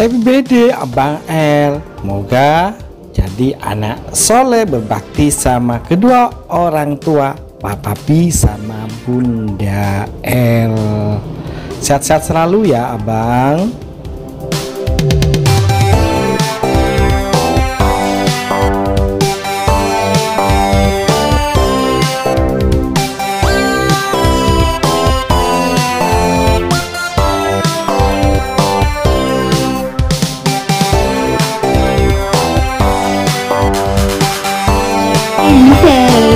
Happy birthday Abang El, moga jadi anak soleh berbakti sama kedua orang tua, Papa Pi sama Bunda El. Sehat-sehat selalu ya Abang.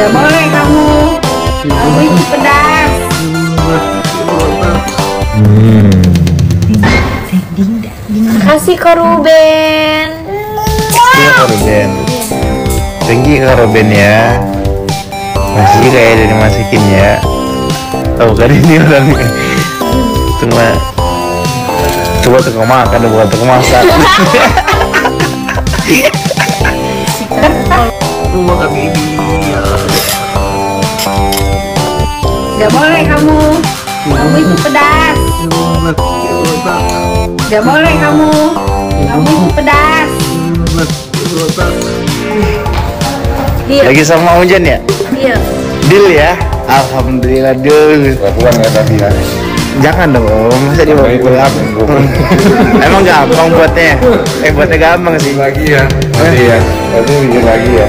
Gak boleh kamu, kamu itu pedas. Makasih Kak Ruben. Iya Kak Ruben. Thank you Kak Ruben ya. Masih kayak dari masakin ya. Tahu kan ini orangnya. Coba tukang makan, bukan tukang masak. Gak boleh kamu, kamu itu pedas. Gak boleh kamu, kamu itu pedas. Deal. Lagi sama hujan ya? Deal. Deal ya? Alhamdulillah deal. Lakukan gak tadi ya? Jangan dong, masa dia bawa pulang. Emang gampang buatnya? Buatnya gampang sih. Lagi ya? Nanti ya? Nanti bikin lagi ya?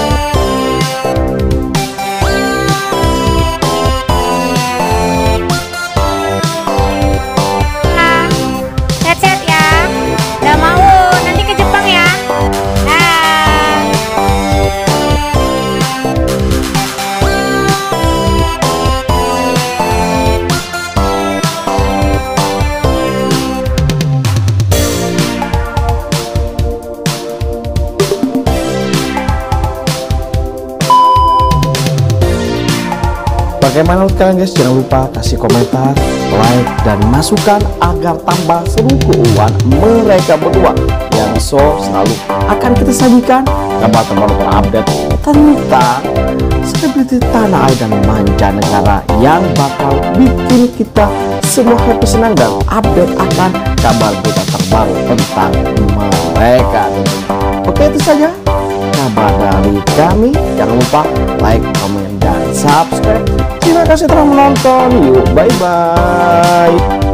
Headset ya, nggak mau nanti ke Jepang ya. Bagaimana kalian guys, jangan lupa kasih komentar, like, dan masukan agar tambah seru keuangan mereka berdua yang selalu akan kita sajikan kabar terbaru terupdate tentang selebriti tanah air dan mancanegara yang bakal bikin kita semua happy, senang, dan update akan kabar berita terbaru tentang mereka. Oke, itu saja kabar dari kami. Jangan lupa like, comment, dan subscribe. Terima kasih telah menonton. Yuk, bye-bye.